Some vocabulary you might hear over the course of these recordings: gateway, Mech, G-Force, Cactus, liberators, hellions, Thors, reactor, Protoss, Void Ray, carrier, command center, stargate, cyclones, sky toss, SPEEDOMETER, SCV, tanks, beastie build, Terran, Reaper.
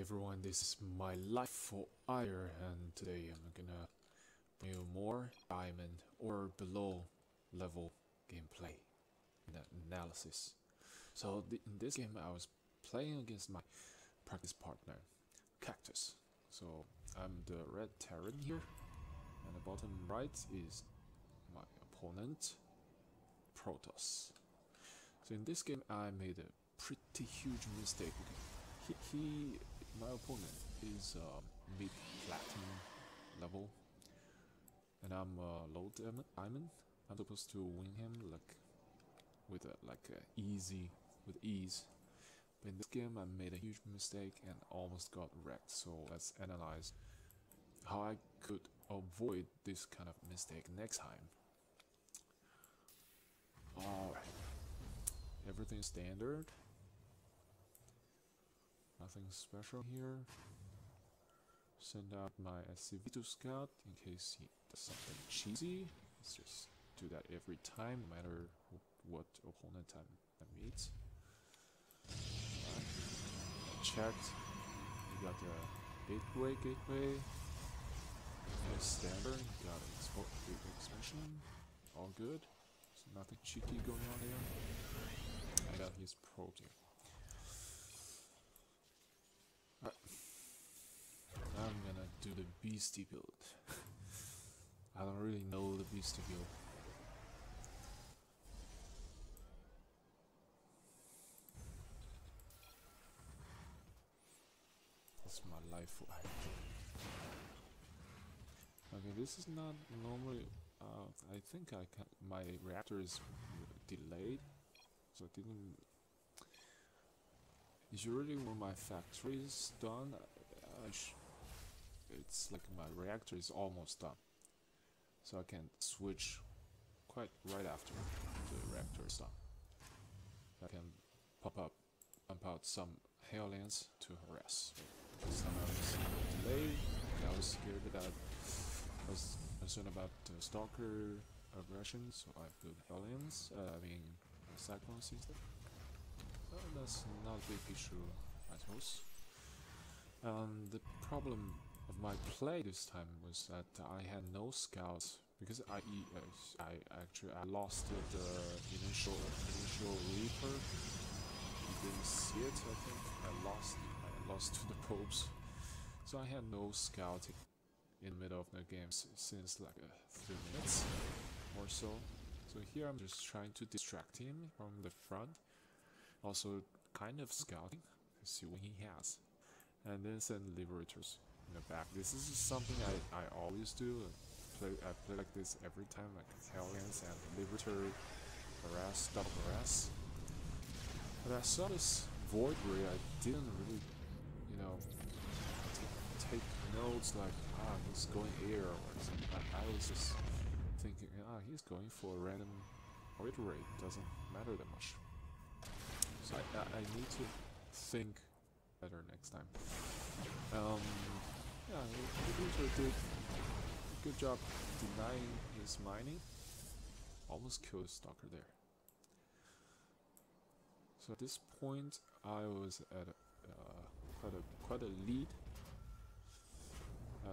everyone, this is my life for Ire, and today I'm gonna bring you more diamond or below level gameplay and analysis. So in this game I was playing against my practice partner, Cactus. So I'm the red Terran here, and the bottom right is my opponent, Protoss. So in this game I made a pretty huge mistake. My opponent is mid-platinum level, and I'm low diamond. I'm supposed to win him like with ease, but in this game I made a huge mistake and almost got wrecked. So let's analyze how I could avoid this kind of mistake next time. Alright, everything standard. Nothing special here. Send out my SCV to scout in case he does something cheesy. Let's just do that every time, no matter what opponent time I meet. Right. Checked. We got the gateway. Standard. We got an expansion. All good. There's nothing cheeky going on there. I got his protein. I'm gonna do the beastie build. I don't really know the beastie build. That's my life. Okay, this is not normally. I think I can. My reactor is delayed, so I didn't. Usually when my factory is done, it's like my reactor is almost done, so I can switch quite right after the reactor is done. I can pump out some hellions to harass. Somehow it's delayed. I was scared that I was concerned about stalker aggression, so I built hellions. Cyclones instead. Well, that's not a big issue, I suppose. The problem of my play this time was that I had no scouts because I lost the initial Reaper. You didn't see it, I think. I lost to the probes, so I had no scouting in the middle of the game since like 3 minutes or so. So here I'm just trying to distract him from the front. Also, kind of scouting to see what he has, and then send liberators in the back. This is something I always do. I play like this every time, like hellions and liberator harass, double harass. But I saw this Void Ray. I didn't really, you know, take notes like he's going here or something. I was just thinking he's going for a random Void Ray. Doesn't matter that much. I need to think better next time. Yeah, Reaper did a good job denying his mining. Almost killed a stalker there. So at this point, I was at quite a lead. I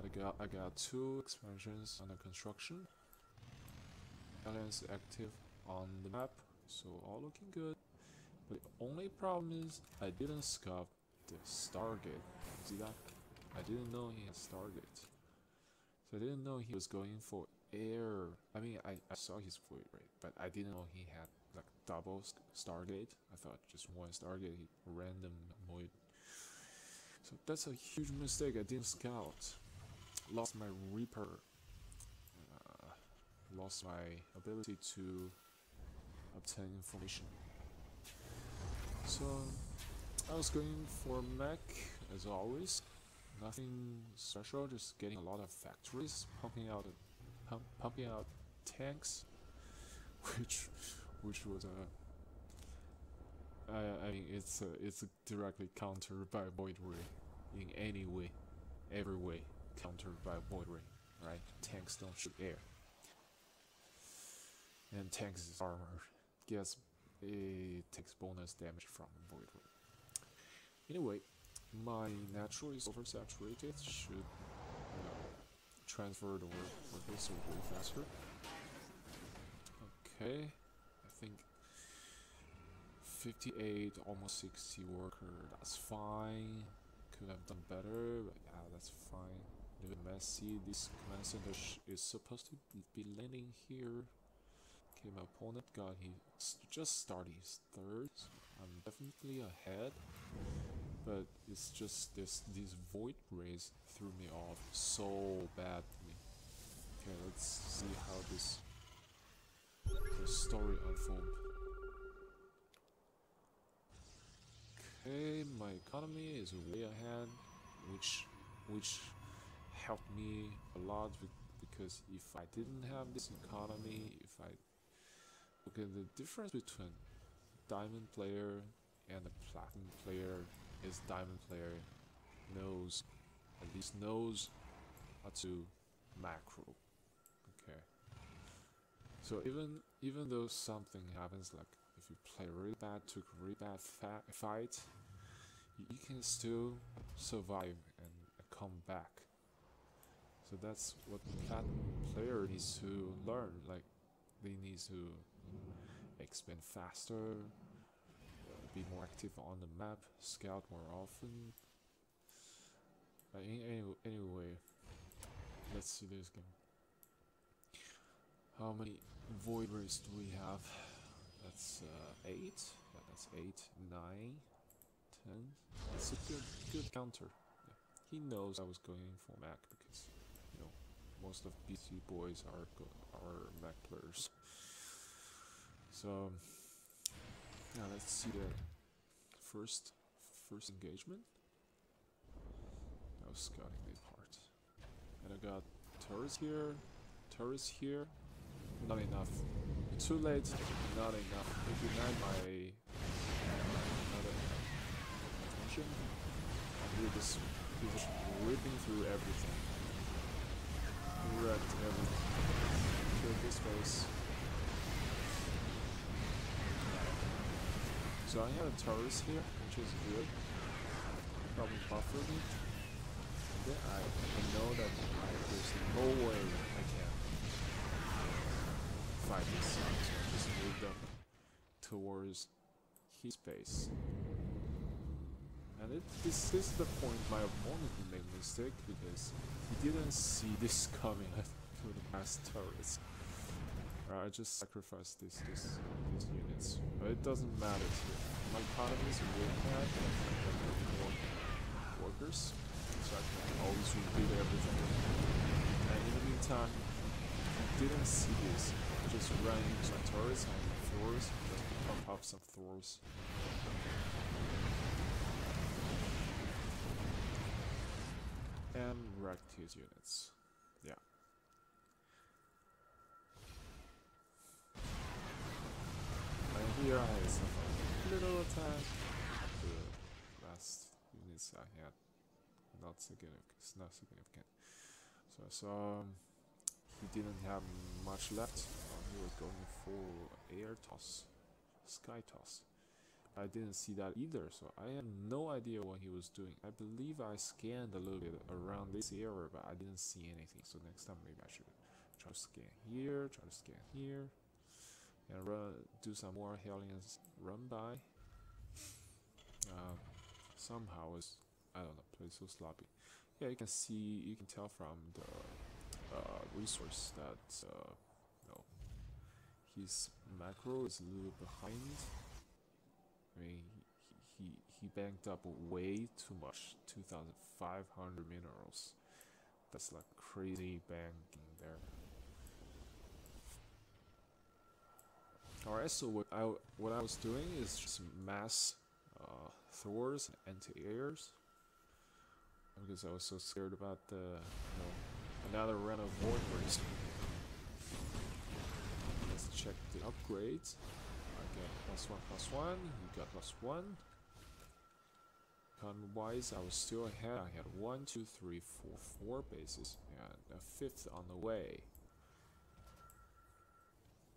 got two expansions under construction. Aliens active on the map, so all looking good. But the only problem is I didn't scout the stargate. See that? I didn't know he had stargate. So I didn't know he was going for air. I mean, I saw his void rate, but I didn't know he had like double stargate. I thought just one stargate, random void. So that's a huge mistake. I didn't scout. Lost my Reaper. Lost my ability to obtain information. So, I was going for Mech, as always. Nothing special, just getting a lot of factories, pumping out tanks, which was a... I mean, it's directly countered by Void Ray. In any way, every way, countered by Void Ray, right? Tanks don't shoot air. And tanks is armored. It takes bonus damage from Void Ray. Anyway, My natural is oversaturated, should, you know, transfer the work this way faster. Okay, I think 58, almost 60 worker, that's fine. Could have done better, but yeah, that's fine. A little messy, this command center is supposed to be landing here. Okay, my opponent got, he just started his third, so I'm definitely ahead. But it's just these void rays threw me off so badly. Okay, let's see how this story unfolds. Okay, my economy is way ahead, which helped me a lot because if I didn't have this economy, if I look at the difference between diamond player and the platinum player is diamond player knows, at least knows how to macro. Okay, so even though something happens, like if you play really bad, took a really bad fight, you can still survive and come back. So that's what the platinum player needs to learn, like they need to expand faster, be more active on the map, scout more often. Anyway, let's see this game. How many void rays do we have? That's 8. Yeah, that's 8, 9, 10. That's a good counter. Yeah. He knows I was going for Mech because, you know, most of BC boys are Mech players. So now let's see the first engagement. I was scouting this part. And I got turrets here. Not enough. Too late, not enough. It denied my attention. I hear this ripping through everything. Wrecked everything. Killed this base. So I have a Taurus here, which is good. Probably buffered it. Then I know that there's no way I can fight this. So I just moved up towards his base. And this is the point my opponent made a mistake because he didn't see this coming to the past Taurus. I just sacrificed these units, but it doesn't matter here. My economy is really bad, and I have more workers, so I can always repeat everything. And in the meantime, I didn't see this, I just ran into my turrets and Thors, just pump up some Thors. And wrecked his units, yeah. Here I have a little attack. The last units I had, not significant. So I saw he didn't have much left. He was going for air toss, sky toss. I didn't see that either, so I have no idea what he was doing. I believe I scanned a little bit around this area, but I didn't see anything. So next time maybe I should try to scan here, try to scan here. And do some more hellions run by. Somehow it's, I don't know, play so sloppy. Yeah, you can see, you can tell from the resource that no, his macro is a little behind. I mean, he banked up way too much, 2,500 minerals. That's like crazy banking there. Alright, so what I was doing is just mass Thors and anti-airs because I was so scared about the, you know, another round of void rays. Let's check the upgrades. I got +1/+1. You got +1. Economy wise, I was still ahead. I had 1, 2, 3, 4 bases and a 5th on the way.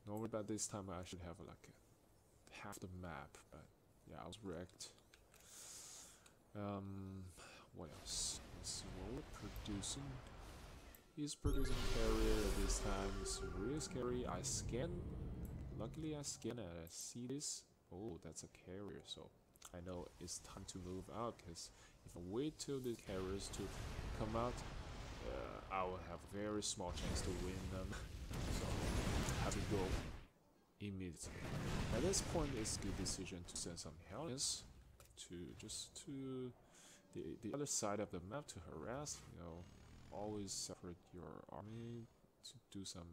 Normally by this time I should have like half the map, but yeah, I was wrecked. What else? Let's see what we're producing. He's producing carrier this time. It's really scary. I scan. Luckily, I scan and I see this. Oh, that's a carrier. So I know it's time to move out, because if I wait till the carriers to come out, I will have a very small chance to win them. So I have to go immediately. At this point, it's a good decision to send some hellions to just to the other side of the map to harass. You know, always separate your army to do some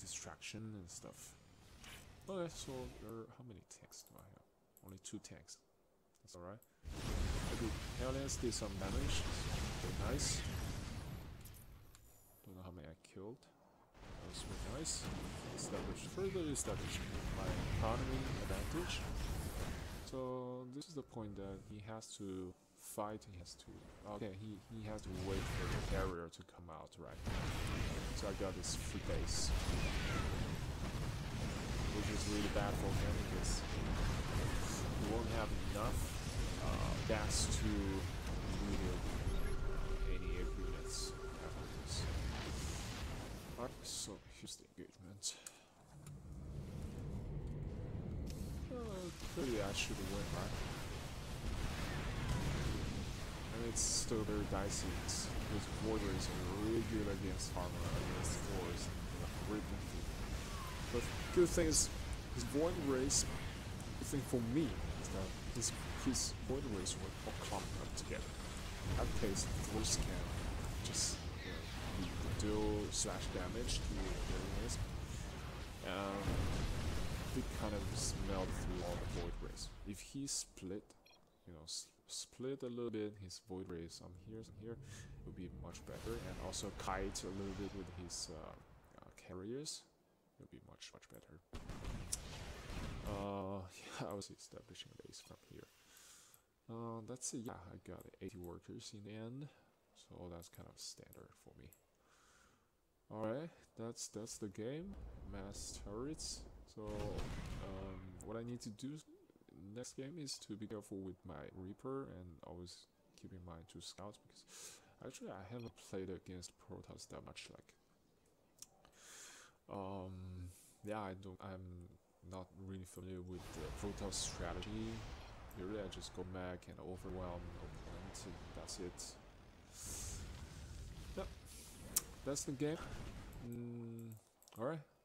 distraction and stuff. Okay, so how many tanks do I have? Only 2 tanks. That's alright. Okay, hellions did some damage. So very nice. Don't know how many I killed. That was very nice. Established, further established my economy advantage. So this is the point that he has to fight. He has to. Okay, he has to wait for the carrier to come out right now. So I got this free base, which is really bad for him because he won't have enough gas to renew any agreements after this. Alright, so here's the engagement. Clearly I should win, right? And it's still very dicey because Void Ray is really good against armor, against Thors, and ripping people. But the good thing is, his Void Rays, the thing for me is that his Void Rays were all clumped up together. In that case, Thors can just do slash damage to the rays. They kind of smelled through all the Void Rays. If he split, you know, split a little bit, his Void Rays on here and here would be much better. And also kite a little bit with his carriers. It'll be much better. Yeah, I was establishing a base from here. That's it. Yeah, I got 80 workers in the end, so that's kind of standard for me. All right, that's the game. Mass turrets. So what I need to do next game is to be careful with my Reaper and always keep in mind to scouts, because actually I haven't played against Protoss that much. Like. Yeah, I'm not really familiar with the Protoss strategy. Usually I just go back and overwhelm opponent, and that's it. Yep, that's the game. Alright.